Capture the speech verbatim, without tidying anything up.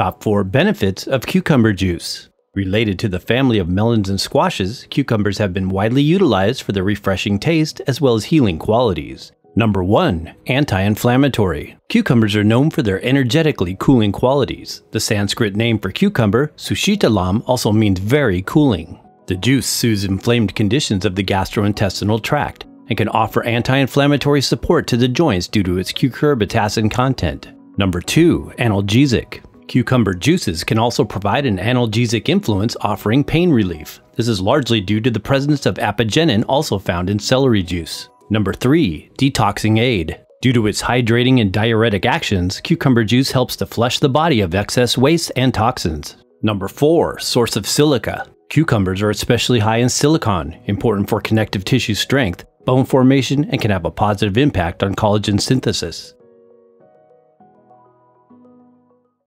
Top four Benefits of Cucumber Juice. Related to the family of melons and squashes, cucumbers have been widely utilized for their refreshing taste as well as healing qualities. Number one. Anti-inflammatory. Cucumbers are known for their energetically cooling qualities. The Sanskrit name for cucumber, sushitalam, also means very cooling. The juice soothes inflamed conditions of the gastrointestinal tract and can offer anti-inflammatory support to the joints due to its cucurbitacin content. Number two. Analgesic. Cucumber juices can also provide an analgesic influence, offering pain relief. This is largely due to the presence of apigenin, also found in celery juice. Number three. Detoxing aid. Due to its hydrating and diuretic actions, cucumber juice helps to flush the body of excess waste and toxins. Number four. Source of silica. Cucumbers are especially high in silicon, important for connective tissue strength, bone formation, and can have a positive impact on collagen synthesis.